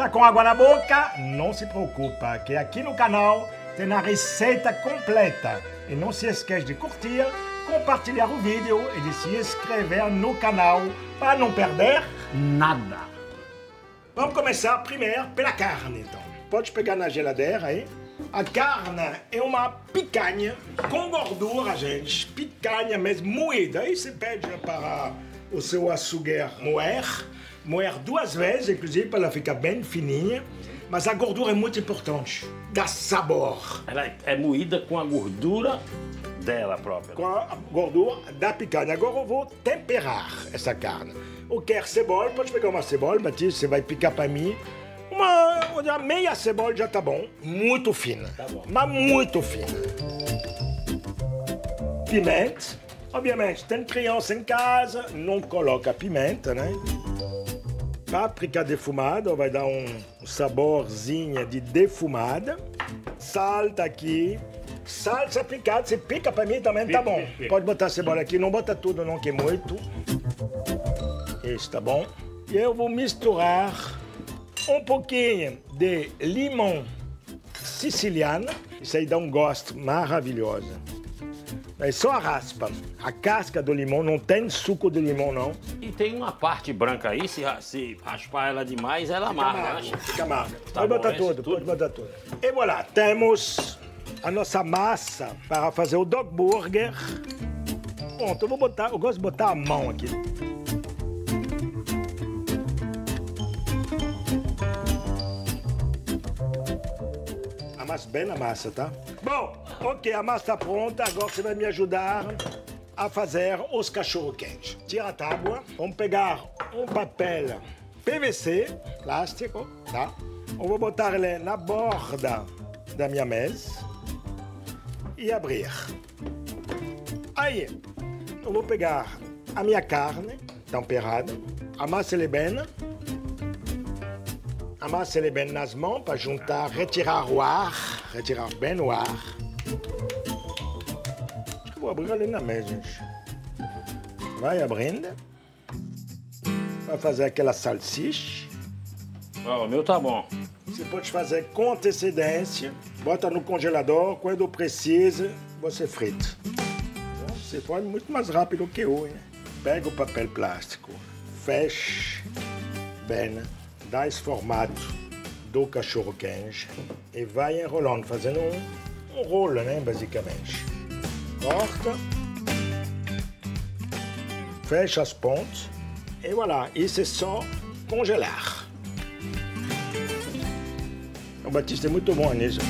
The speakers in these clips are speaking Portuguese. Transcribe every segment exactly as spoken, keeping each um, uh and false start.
Tá com água na boca? Não se preocupa, que aqui no canal tem a receita completa. E não se esquece de curtir, compartilhar o vídeo e de se inscrever no canal para não perder nada. Vamos começar primeiro pela carne, então. Pode pegar na geladeira aí. A carne é uma picanha com gordura, gente. Picanha mesmo, moída. Aí você pede para o seu açougueiro moer. Moer duas vezes, inclusive, para ela ficar bem fininha. Mas a gordura é muito importante. Dá sabor. Ela é moída com a gordura dela própria. Com a gordura da picanha. Agora eu vou temperar essa carne. Ou quer cebola, pode pegar uma cebola, Batista, você vai picar para mim. Uma, uma meia cebola já tá bom. Muito fina. Tá bom. Mas muito fina. Pimenta. Obviamente, tem criança em casa, não coloca pimenta, né? Páprica defumada, vai dar um saborzinho de defumada. Sal tá aqui. Salsa picada, você pica pra mim também, pica, tá bom. Pica. Pode botar a cebola aqui, não bota tudo não, que é muito. Esse tá bom. E eu vou misturar um pouquinho de limão siciliano. Isso aí dá um gosto maravilhoso. É só a raspa. A casca do limão, não tem suco de limão, não. E tem uma parte branca aí, se, se raspar ela demais, ela fica amarga. Amarga, fica amarga. Tá pode bom, botar tudo, tudo, pode botar tudo. E voilà, temos a nossa massa para fazer o dogburger. Pronto, eu vou botar, eu gosto de botar a mão aqui. Amasse bem a massa, tá? Bom, ok, a massa tá pronta, agora você vai me ajudar a fazer os cachorro-quentes. Tira a tábua, vamos pegar um papel P V C, plástico, tá? Eu vou botar ele na borda da minha mesa e abrir. Aí, eu vou pegar a minha carne temperada, amassa ele bem. Amassa ele bem nas mãos para juntar, retirar o ar, retirar bem o ar. Acho que vou abrir ali na mesa, gente. Vai abrindo. Vai fazer aquela salsicha. Ó, o meu tá bom. Você pode fazer com antecedência, bota no congelador, quando precisa, você frita. Você faz muito mais rápido que eu, hein? Pega o papel plástico, fecha bem. Dá esse formato do cachorro-quente e vai enrolando, fazendo um, um rolo, né, basicamente. Corta, fecha as pontas e voilà, isso é só congelar. O Batista é muito bom nisso.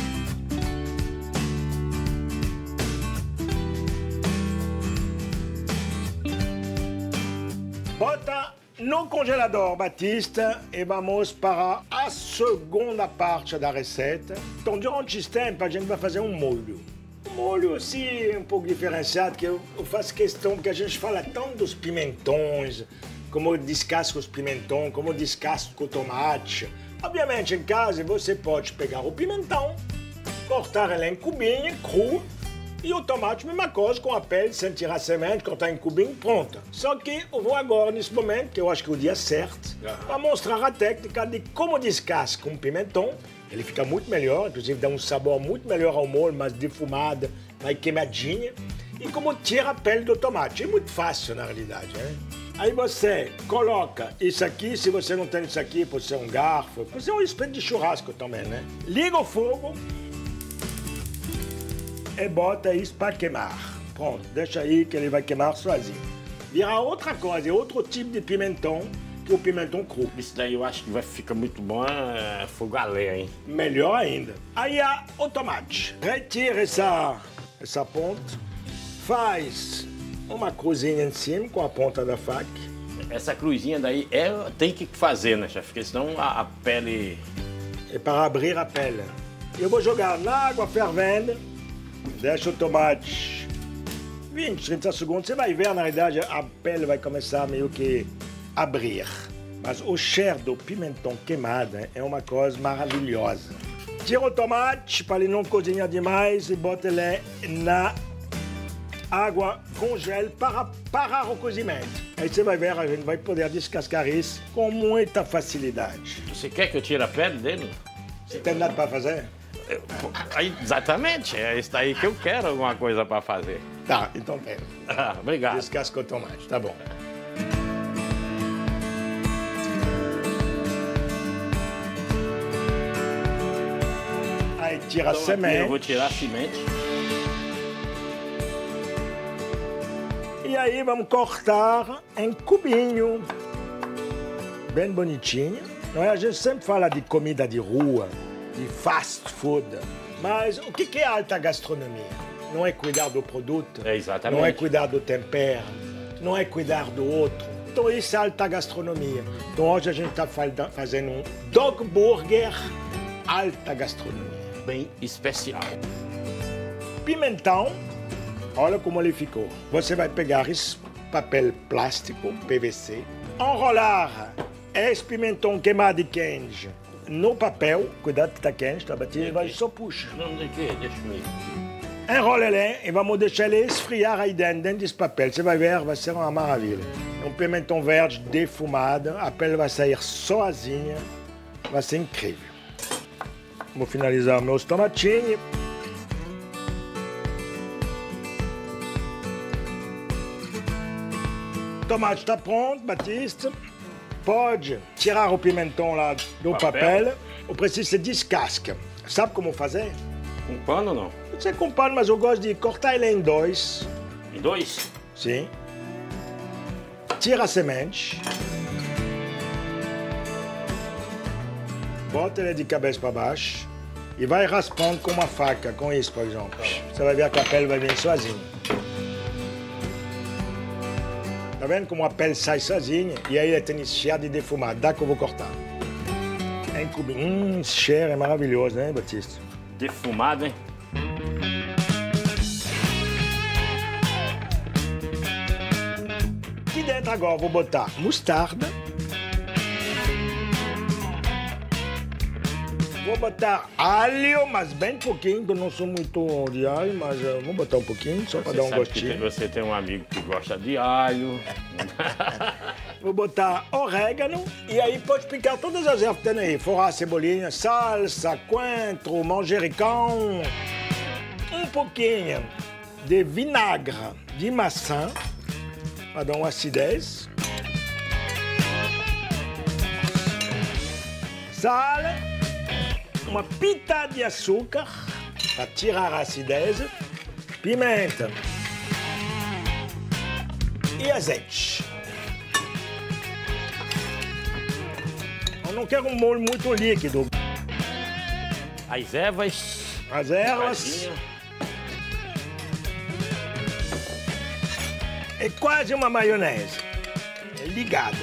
Bota no congelador, Batista, e vamos para a segunda parte da receita. Então, durante esse tempo, a gente vai fazer um molho. Um molho, assim, um pouco diferenciado, que eu faço questão, porque a gente fala tanto dos pimentões, como eu descasco os pimentões, como eu descasco o tomate. Obviamente, em casa, você pode pegar o pimentão, cortar ele em cubinho, cru, e o tomate, mesma coisa, com a pele, sem tirar a semente, cortar em cubinho, pronta. Só que eu vou agora, nesse momento, que eu acho que é o dia certo, uhum. para mostrar a técnica de como descasca um pimentão. Ele fica muito melhor, inclusive dá um sabor muito melhor ao molho, mais defumada, mais queimadinha. E como tira a pele do tomate. É muito fácil, na realidade, né? Aí você coloca isso aqui, se você não tem isso aqui, pode ser um garfo, pode ser um espeto de churrasco também, né? Liga o fogo e bota isso para queimar. Pronto, deixa aí que ele vai queimar sozinho. Vira outra coisa, outro tipo de pimentão, que é o pimentão cru. Isso daí eu acho que vai ficar muito bom, é fogo a lenha, hein? Melhor ainda. Aí há o tomate. Retira essa, essa ponta, faz uma cruzinha em cima com a ponta da faca. Essa cruzinha daí é, tem que fazer, né, chefe? Porque senão a, a pele... É para abrir a pele. Eu vou jogar na água fervendo. Deixa o tomate vinte, trinta segundos. Você vai ver, na realidade, a pele vai começar meio que a abrir. Mas o cheiro do pimentão queimado é uma coisa maravilhosa. Tira o tomate para ele não cozinhar demais e bota ele na água com gel para, para o cozimento. Aí você vai ver, a gente vai poder descascar isso com muita facilidade. Você quer que eu tire a pele dele? Você tem nada para fazer? Eu, exatamente, é isso aí que eu quero, alguma coisa para fazer. Tá, então tem. Ah, obrigado. Descasca o tomate, tá bom. Aí tira então, a semente. Eu vou tirar a semente. E aí vamos cortar em cubinho, bem bonitinho. Não é? A gente sempre fala de comida de rua, de fast food, mas o que é alta gastronomia? Não é cuidar do produto, é não é cuidar do tempero, não é cuidar do outro. Então isso é alta gastronomia. Então hoje a gente está fazendo um dogburger alta gastronomia. Bem especial. Pimentão, olha como ele ficou. Você vai pegar esse papel plástico, P V C, enrolar esse pimentão queimado e quente no papel. Cuidado que está quente, tá batido, vai só puxa. Não, não é que, deixa eu ver. Enrola ele e vamos deixar ele esfriar aí dentro, dentro desse papel. Você vai ver, vai ser uma maravilha. Um pimentão verde defumado, a pele vai sair sozinha, vai ser incrível. Vou finalizar meus tomatinhos. O tomate está pronto, Batista. Pode tirar o pimentão lá do papel. papel. Eu preciso de descasca. Sabe como fazer? Com pano ou não? Você com pano, mas eu gosto de cortar ele em dois. Em dois? Sim. Tira a semente. Bota ele de cabeça para baixo. E vai raspando com uma faca, com isso, por exemplo. Você vai ver que a pele vai vir sozinha. Tá vendo como a pele sai sozinha? E aí ele tem esse cheiro de defumado. Dá que eu vou cortar. É um cubinho. Hum, esse cheiro é maravilhoso, né, Batista? Defumado, hein? Aqui dentro agora vou botar mostarda. Vou botar alho, mas bem pouquinho, que eu não sou muito de alho, mas eu vou botar um pouquinho, só para dar um gostinho. Você tem um amigo que gosta de alho. Vou botar orégano e aí pode picar todas as ervas que tem aí. Forrar, cebolinha, salsa, coentro, manjericão. Um pouquinho de vinagre de maçã para dar uma acidez. Sal, uma pitada de açúcar para tirar a acidez. Pimenta e azeite. Eu não quero um molho muito líquido. As ervas. As ervas. É quase uma maionese. É ligado.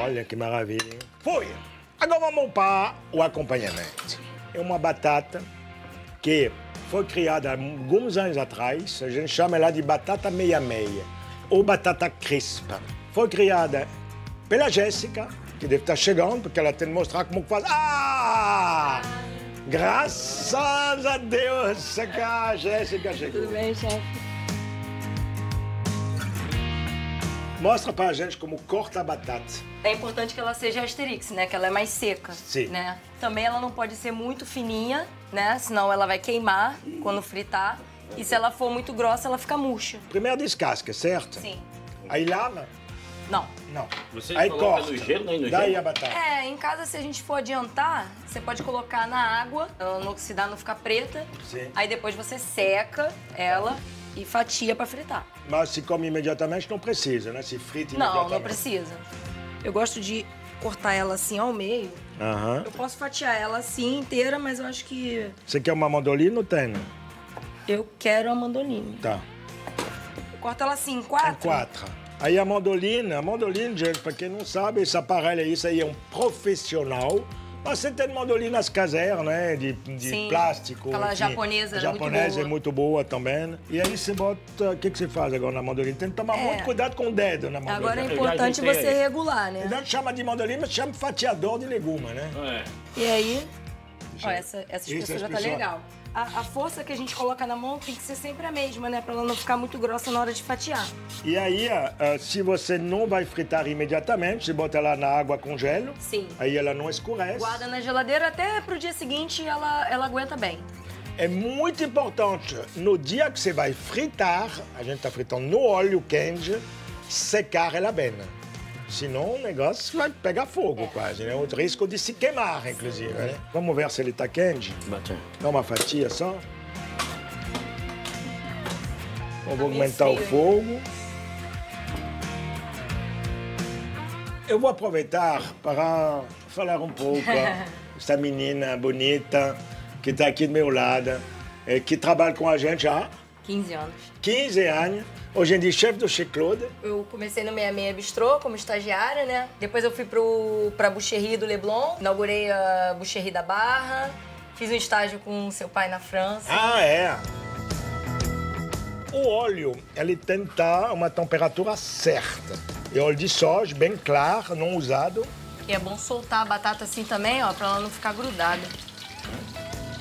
Olha que maravilha. Hein? Foi. Agora vamos para o acompanhamento. É uma batata que foi criada há alguns anos atrás. A gente chama ela de batata meia meia ou batata crispa. Foi criada pela Jéssica, que deve estar chegando, porque ela tem que mostrar como faz. Ah! Graças a Deus que a Jéssica chegou. Tudo bem, chefe? Mostra pra gente como corta a batata. É importante que ela seja asterix, né? Que ela é mais seca. Sim. Né? Também ela não pode ser muito fininha, né? Senão ela vai queimar quando fritar. E se ela for muito grossa, ela fica murcha. Primeiro descasca, certo? Sim. Aí lava. Não. Não. Você aí corta. No gelo, aí no Daí gelo. A batata. É, em casa, se a gente for adiantar, você pode colocar na água, ela não oxidar, não ficar preta. Sim. Aí depois você seca ela e fatia pra fritar. Mas se come imediatamente, não precisa, né? Se frita imediatamente. Não, não precisa. Eu gosto de cortar ela assim ao meio. Aham. Eu posso fatiar ela assim inteira, mas eu acho que... Você quer uma mandolina ou tem? Eu quero a mandolina. Tá. Eu corto ela assim, em quatro? Em quatro. Aí a mandolina, a mandolina, gente, pra quem não sabe, esse aparelho aí, isso aí é um profissional. Você tem mandolinas caseiras, né, de, de Sim, plástico. Aquela enfim, japonesa, japonesa é muito boa. É muito boa também. E aí você bota, o que, que você faz agora na mandolina? Tem que tomar é. muito cuidado com o dedo na mandolina. Agora é importante você isso. regular, né? Não chama de mandolina, mas chama de fatiador de legume, né? É. E aí, ó, essa, essa expressão já tá legal. a, a força que a gente coloca na mão tem que ser sempre a mesma, né? Pra ela não ficar muito grossa na hora de fatiar. E aí, uh, se você não vai fritar imediatamente, você bota ela na água com gelo. Sim. Aí ela não escurece. Guarda na geladeira até pro dia seguinte ela, ela aguenta bem. É muito importante, no dia que você vai fritar, a gente tá fritando no óleo quente, secar ela bem. Senão o negócio vai pegar fogo é. quase, né? O risco de se queimar, inclusive, né? Vamos ver se ele tá quente? Bate. Dá uma fatia só. Eu vou aumentar o fogo. Eu vou aproveitar para falar um pouco essa menina bonita que tá aqui do meu lado, que trabalha com a gente há... quinze anos. quinze anos. Hoje em dia, chefe do Chez Claude. Eu comecei no Meia Meia Bistrô como estagiária, né? Depois eu fui pro, pra Boucherie do Leblon, inaugurei a Boucherie da Barra, fiz um estágio com seu pai na França. Ah, é? O óleo, ele tem que estar a uma temperatura certa. E óleo de soja, bem claro, não usado. E é bom soltar a batata assim também, ó, pra ela não ficar grudada.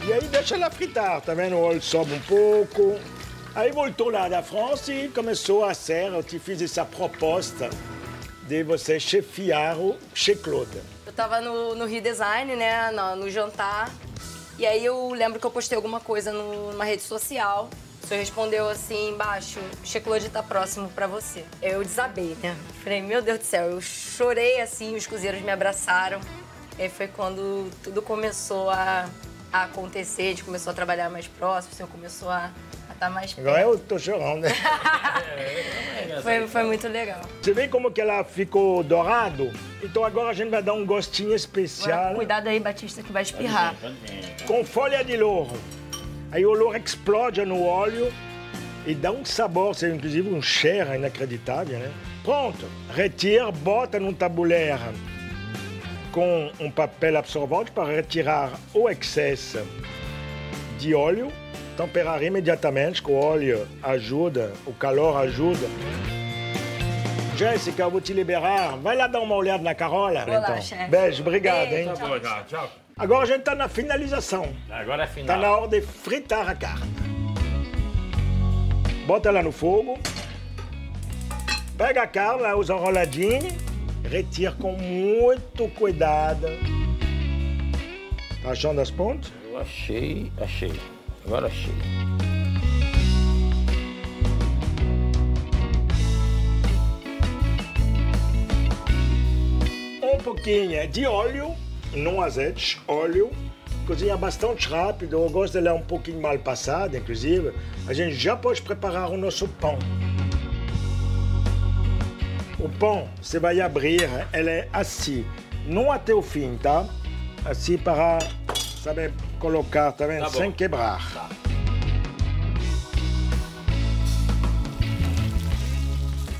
E aí deixa ela fritar, tá vendo? O óleo sobe um pouco. Aí voltou lá da França e começou a ser, eu te fiz essa proposta de você chefiar o Chez Claude. Eu tava no, no redesign, né, no, no jantar, e aí eu lembro que eu postei alguma coisa no, numa rede social. O senhor respondeu assim embaixo, Chez Claude tá próximo pra você. Eu desabei, né? Falei, meu Deus do céu, eu chorei assim, os cozeiros me abraçaram. E aí foi quando tudo começou a, a acontecer, a gente começou a trabalhar mais próximo, o senhor começou a... Tá mais agora eu tô chorando, né? foi, foi muito legal. Você vê como que ela ficou dourado? Então agora a gente vai dar um gostinho especial. Agora, cuidado aí, Batista, que vai espirrar. Pode ver, pode ver. Com folha de louro. Aí o louro explode no óleo e dá um sabor, inclusive um cheiro inacreditável, né? Pronto, retira, bota num tabuleiro com um papel absorvente para retirar o excesso de óleo. Temperar imediatamente, que o óleo ajuda, o calor ajuda. Jéssica, eu vou te liberar. Vai lá dar uma olhada na Carola, vou então. Lá, chefe. Beijo, obrigado, hein? Tá bom, tchau, tchau. Agora a gente tá na finalização. Agora é final. Tá na hora de fritar a carne. Bota ela no fogo. Pega a carne, lá, os enroladinhos. Retira com muito cuidado. Tá achando as pontas? Eu achei, achei. Agora achei. Um pouquinho de óleo, não azeite, óleo. Cozinha bastante rápido, eu gosto dela um pouquinho mal passada, inclusive. A gente já pode preparar o nosso pão. O pão, você vai abrir, ele é assim, não até o fim, tá? Assim para, sabe... colocar também, tá sem quebrar. Tá.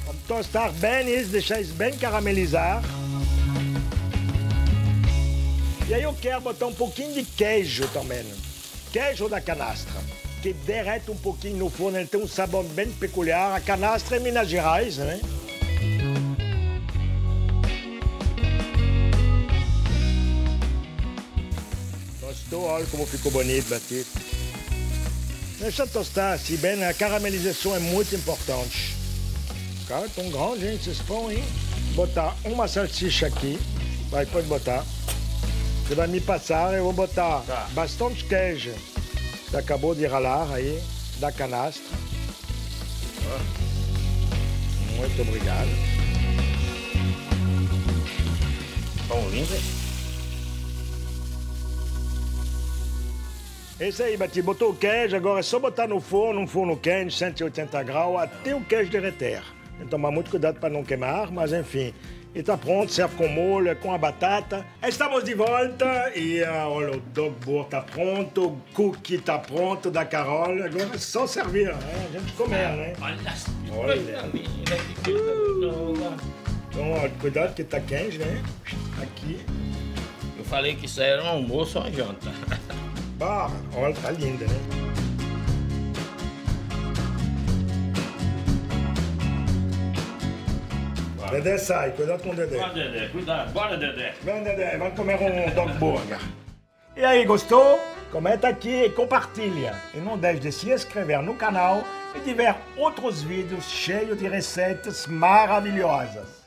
Vamos tostar bem isso, deixar isso bem caramelizar. E aí eu quero botar um pouquinho de queijo também. Queijo da canastra, que derrete um pouquinho no forno, ele tem um sabor bem peculiar. A canastra é Minas Gerais, né? Olha como ficou bonito, Batista. Deixa tostar, se bem, a caramelização é muito importante. Cara, tão grande, hein, esses pão, hein? Botar uma salsicha aqui, vai, pode botar. Você vai me passar, eu vou botar tá. bastante queijo. Você acabou de ralar aí, da canastra. Muito obrigado. Pão lindo. É isso aí, Batista. Botou o queijo, agora é só botar no forno, um forno quente, cento e oitenta graus, até o queijo derreter. Tem que tomar muito cuidado para não queimar, mas enfim. E tá pronto, serve com molho, com a batata. Estamos de volta e uh, olha, o Dogburger tá pronto, o cookie tá pronto da Carola. Agora é só servir, né? A gente comer, né? Olha, olha. Então, ó, cuidado que tá quente, né? Aqui. Eu falei que isso era um almoço ou uma janta. Bah, olha, tá linda, né? Bora. Dedé sai, cuidado com o Dedé. Bora, Dedé, cuidado. Bora, Dedé. Vem, Dedé, vamos comer um dogburger. E aí, gostou? Comenta aqui e compartilha. E não deixe de se inscrever no canal e tiver outros vídeos cheios de receitas maravilhosas.